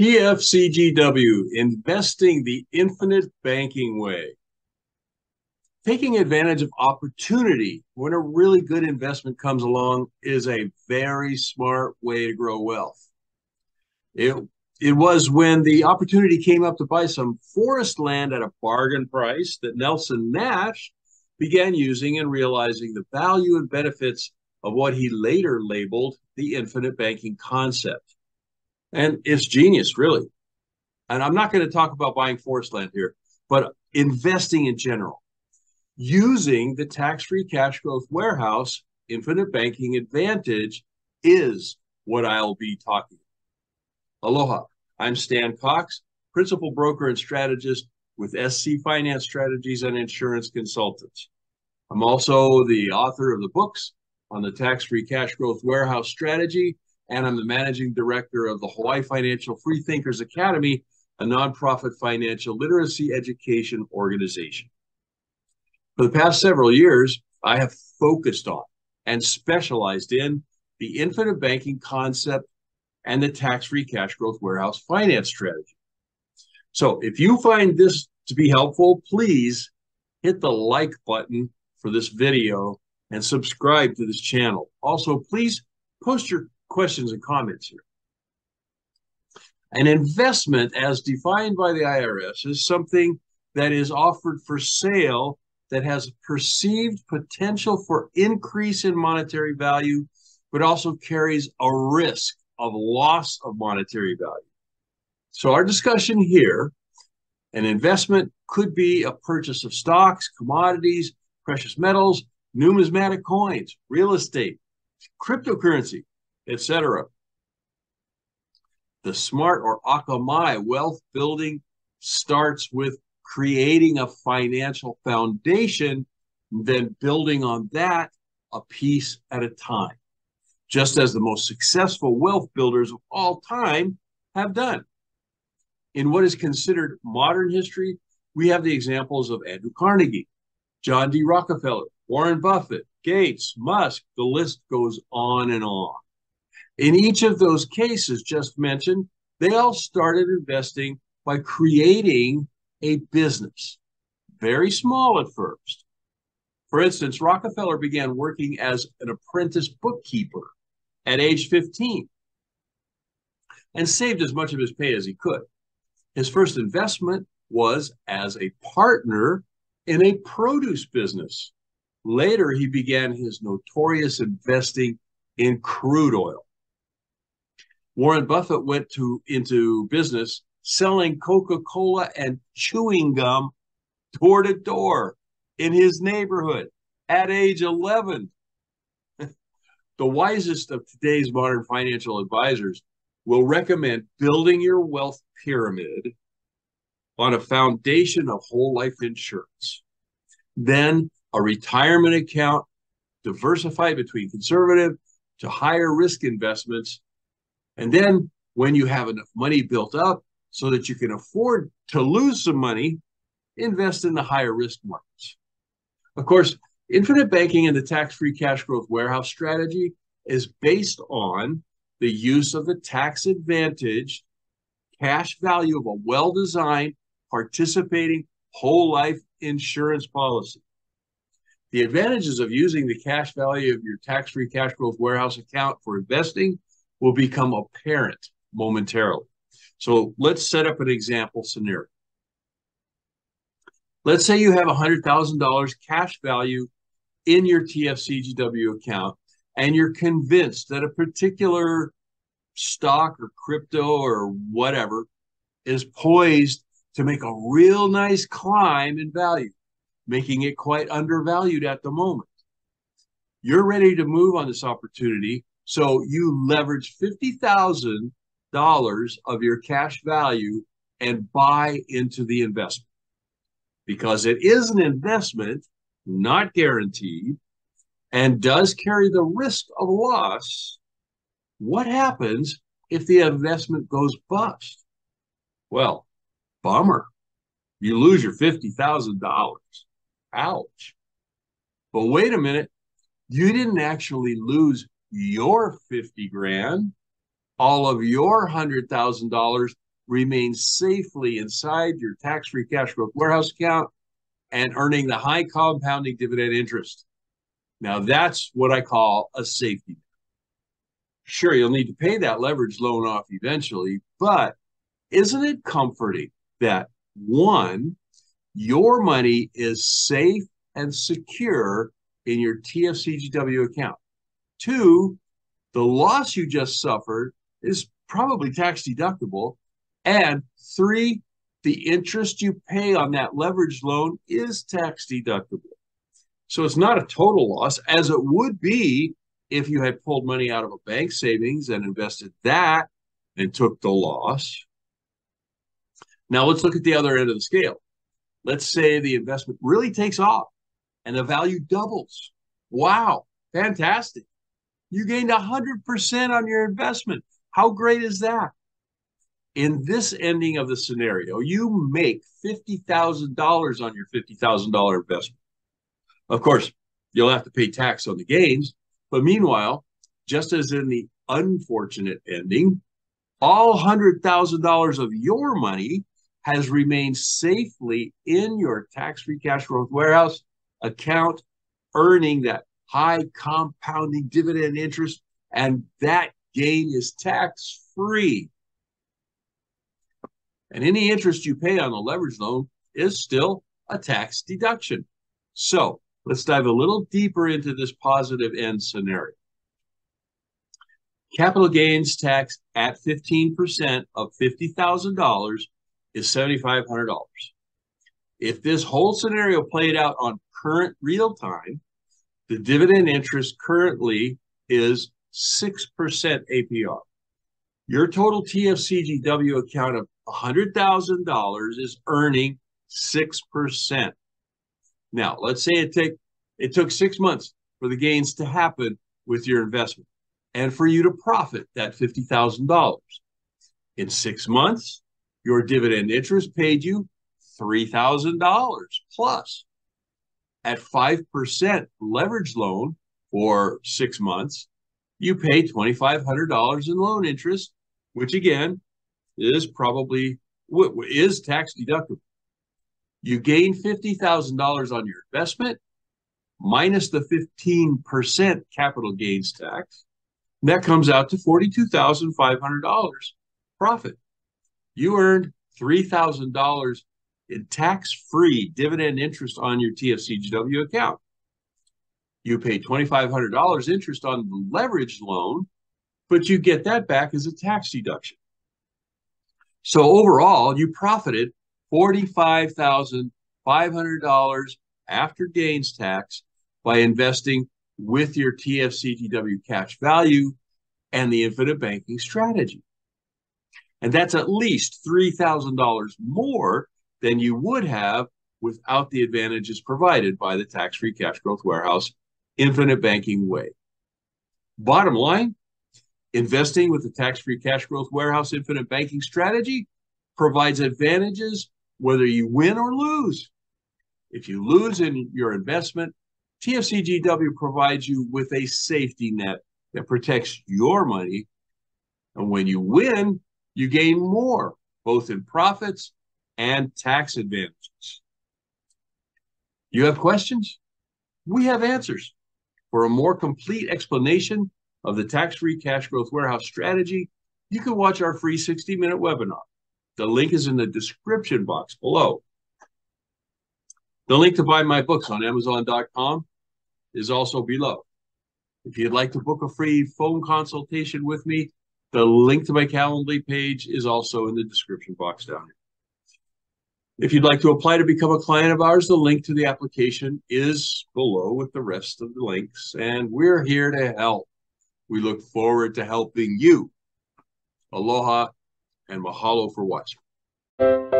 TFCGW, Investing the Infinite Banking Way. Taking advantage of opportunity when a really good investment comes along is a very smart way to grow wealth. It was when the opportunity came up to buy some forest land at a bargain price that Nelson Nash began using and realizing the value and benefits of what he later labeled the infinite banking concept. And it's genius, really. And I'm not going to talk about buying forest land here, but investing in general. Using the Tax-Free Cash Growth Warehouse Infinite Banking Advantage is what I'll be talking about. Aloha, I'm Stan Cox, Principal Broker and Strategist with SC Finance Strategies and Insurance Consultants. I'm also the author of the books on the Tax-Free Cash Growth Warehouse strategy, and I'm the Managing Director of the Hawaii Financial Free Thinkers Academy, a nonprofit financial literacy education organization. For the past several years, I have focused on and specialized in the infinite banking concept and the Tax-Free Cash Growth Warehouse finance strategy. So if you find this to be helpful, please hit the like button for this video and subscribe to this channel. Also, please post your questions and comments here. An investment as defined by the IRS is something that is offered for sale that has perceived potential for increase in monetary value, but also carries a risk of loss of monetary value. So our discussion here, an investment could be a purchase of stocks, commodities, precious metals, numismatic coins, real estate, cryptocurrency, etc. The SMART or Akamai wealth building starts with creating a financial foundation, then building on that a piece at a time, just as the most successful wealth builders of all time have done. In what is considered modern history, we have the examples of Andrew Carnegie, John D. Rockefeller, Warren Buffett, Gates, Musk, the list goes on and on. In each of those cases just mentioned, they all started investing by creating a business, very small at first. For instance, Rockefeller began working as an apprentice bookkeeper at age 15 and saved as much of his pay as he could. His first investment was as a partner in a produce business. Later, he began his notorious investing in crude oil. Warren Buffett went into business selling Coca-Cola and chewing gum door to door in his neighborhood at age 11. The wisest of today's modern financial advisors will recommend building your wealth pyramid on a foundation of whole life insurance. Then a retirement account diversified between conservative to higher risk investments. And then when you have enough money built up, so that you can afford to lose some money, invest in the higher risk markets. Of course, infinite banking and the Tax-Free Cash Growth Warehouse strategy is based on the use of the tax advantage, cash value of a well-designed, participating whole life insurance policy. The advantages of using the cash value of your Tax-Free Cash Growth Warehouse account for investing will become apparent momentarily. So let's set up an example scenario. Let's say you have $100,000 cash value in your TFCGW account, and you're convinced that a particular stock or crypto or whatever is poised to make a real nice climb in value, making it quite undervalued at the moment. You're ready to move on this opportunity, so you leverage $50,000 of your cash value and buy into the investment. Because it is an investment, not guaranteed, and does carry the risk of loss, what happens if the investment goes bust? Well, bummer. You lose your $50,000. Ouch. But wait a minute. You didn't actually lose your 50 grand. All of your $100,000 remains safely inside your tax-free cash growth warehouse account and earning the high compounding dividend interest. Now, that's what I call a safety net. Sure, you'll need to pay that leverage loan off eventually, but isn't it comforting that, one, your money is safe and secure in your TFCGW account? Two, the loss you just suffered is probably tax deductible. And three, the interest you pay on that leverage loan is tax deductible. So it's not a total loss, as it would be if you had pulled money out of a bank savings and invested that and took the loss. Now let's look at the other end of the scale. Let's say the investment really takes off and the value doubles. Wow, fantastic. You gained 100% on your investment. How great is that? In this ending of the scenario, you make $50,000 on your $50,000 investment. Of course, you'll have to pay tax on the gains. But meanwhile, just as in the unfortunate ending, all $100,000 of your money has remained safely in your tax-free cash growth warehouse account, earning that high compounding dividend interest, and that gain is tax-free. And any interest you pay on the leverage loan is still a tax deduction. So let's dive a little deeper into this positive end scenario. Capital gains tax at 15% of $50,000 is $7,500. If this whole scenario played out on current real time, the dividend interest currently is 6% APR. Your total TFCGW account of $100,000 is earning 6%. Now, let's say it took 6 months for the gains to happen with your investment and for you to profit that $50,000. In 6 months, your dividend interest paid you $3,000 plus. At 5% leverage loan for 6 months, you pay $2,500 in loan interest, which again is probably tax deductible. You gain $50,000 on your investment minus the 15% capital gains tax. That comes out to $42,500 profit. You earned $3,000 in tax-free dividend interest on your TFCGW account. You pay $2,500 interest on the leverage loan, but you get that back as a tax deduction. So overall, you profited $45,500 after gains tax by investing with your TFCGW cash value and the infinite banking strategy. And that's at least $3,000 more than you would have without the advantages provided by the tax-free cash growth warehouse infinite banking way. Bottom line, investing with the tax-free cash growth warehouse infinite banking strategy provides advantages whether you win or lose. If you lose in your investment, TFCGW provides you with a safety net that protects your money. And when you win, you gain more, both in profits and tax advantages. You have questions? We have answers. For a more complete explanation of the tax-free cash growth warehouse strategy, you can watch our free 60-minute webinar. The link is in the description box below. The link to buy my books on Amazon.com is also below. If you'd like to book a free phone consultation with me, the link to my Calendly page is also in the description box down here. If you'd like to apply to become a client of ours, the link to the application is below with the rest of the links, and we're here to help. We look forward to helping you. Aloha and mahalo for watching.